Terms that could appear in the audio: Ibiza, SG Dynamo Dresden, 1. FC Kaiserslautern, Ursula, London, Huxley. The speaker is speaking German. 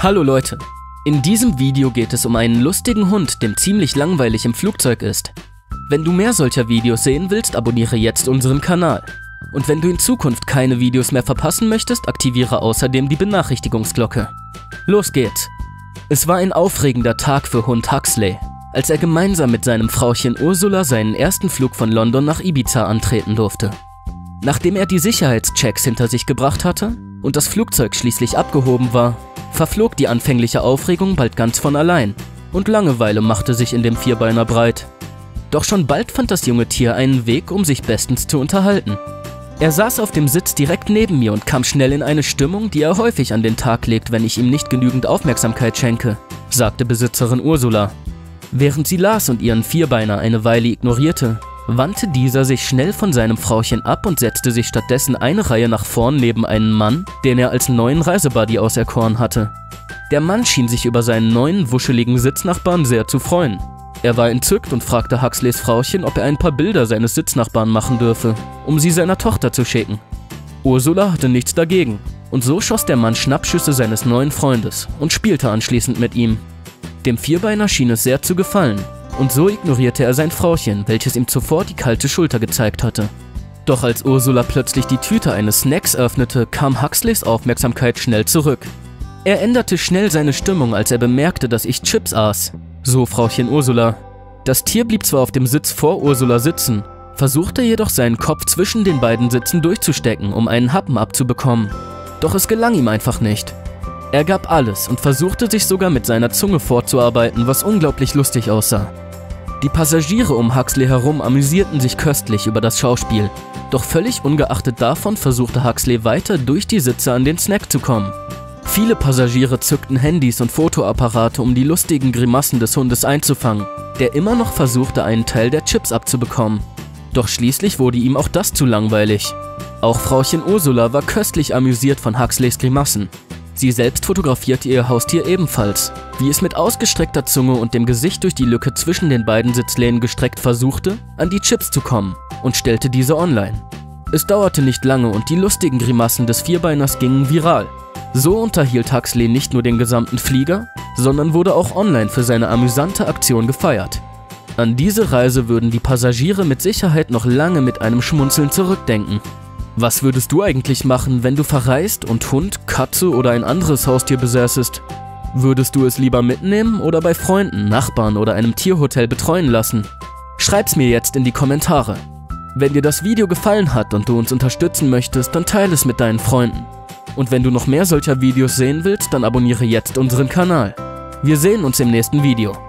Hallo Leute, in diesem Video geht es um einen lustigen Hund, dem ziemlich langweilig im Flugzeug ist. Wenn du mehr solcher Videos sehen willst, abonniere jetzt unseren Kanal. Und wenn du in Zukunft keine Videos mehr verpassen möchtest, aktiviere außerdem die Benachrichtigungsglocke. Los geht's! Es war ein aufregender Tag für Hund Huxley, als er gemeinsam mit seinem Frauchen Ursula seinen ersten Flug von London nach Ibiza antreten durfte. Nachdem er die Sicherheitschecks hinter sich gebracht hatte und das Flugzeug schließlich abgehoben war, verflog die anfängliche Aufregung bald ganz von allein und Langeweile machte sich in dem Vierbeiner breit. Doch schon bald fand das junge Tier einen Weg, um sich bestens zu unterhalten. Er saß auf dem Sitz direkt neben mir und kam schnell in eine Stimmung, die er häufig an den Tag legt, wenn ich ihm nicht genügend Aufmerksamkeit schenke, sagte Besitzerin Ursula. Während sie las und ihren Vierbeiner eine Weile ignorierte, wandte dieser sich schnell von seinem Frauchen ab und setzte sich stattdessen eine Reihe nach vorn neben einen Mann, den er als neuen Reisebuddy auserkoren hatte. Der Mann schien sich über seinen neuen, wuscheligen Sitznachbarn sehr zu freuen. Er war entzückt und fragte Huxleys Frauchen, ob er ein paar Bilder seines Sitznachbarn machen dürfe, um sie seiner Tochter zu schicken. Ursula hatte nichts dagegen, und so schoss der Mann Schnappschüsse seines neuen Freundes und spielte anschließend mit ihm. Dem Vierbeiner schien es sehr zu gefallen. Und so ignorierte er sein Frauchen, welches ihm zuvor die kalte Schulter gezeigt hatte. Doch als Ursula plötzlich die Tüte eines Snacks öffnete, kam Huxleys Aufmerksamkeit schnell zurück. Er änderte schnell seine Stimmung, als er bemerkte, dass ich Chips aß, so Frauchen Ursula. Das Tier blieb zwar auf dem Sitz vor Ursula sitzen, versuchte jedoch seinen Kopf zwischen den beiden Sitzen durchzustecken, um einen Happen abzubekommen. Doch es gelang ihm einfach nicht. Er gab alles und versuchte sich sogar mit seiner Zunge fortzuarbeiten, was unglaublich lustig aussah. Die Passagiere um Huxley herum amüsierten sich köstlich über das Schauspiel, doch völlig ungeachtet davon versuchte Huxley weiter durch die Sitze an den Snack zu kommen. Viele Passagiere zückten Handys und Fotoapparate, um die lustigen Grimassen des Hundes einzufangen, der immer noch versuchte, einen Teil der Chips abzubekommen. Doch schließlich wurde ihm auch das zu langweilig. Auch Frauchen Ursula war köstlich amüsiert von Huxleys Grimassen. Sie selbst fotografierte ihr Haustier ebenfalls, wie es mit ausgestreckter Zunge und dem Gesicht durch die Lücke zwischen den beiden Sitzlehnen gestreckt versuchte, an die Chips zu kommen, und stellte diese online. Es dauerte nicht lange und die lustigen Grimassen des Vierbeiners gingen viral. So unterhielt Huxley nicht nur den gesamten Flieger, sondern wurde auch online für seine amüsante Aktion gefeiert. An diese Reise würden die Passagiere mit Sicherheit noch lange mit einem Schmunzeln zurückdenken. Was würdest du eigentlich machen, wenn du verreist und Hund, Katze oder ein anderes Haustier besäßest? Würdest du es lieber mitnehmen oder bei Freunden, Nachbarn oder einem Tierhotel betreuen lassen? Schreib's mir jetzt in die Kommentare. Wenn dir das Video gefallen hat und du uns unterstützen möchtest, dann teile es mit deinen Freunden. Und wenn du noch mehr solcher Videos sehen willst, dann abonniere jetzt unseren Kanal. Wir sehen uns im nächsten Video.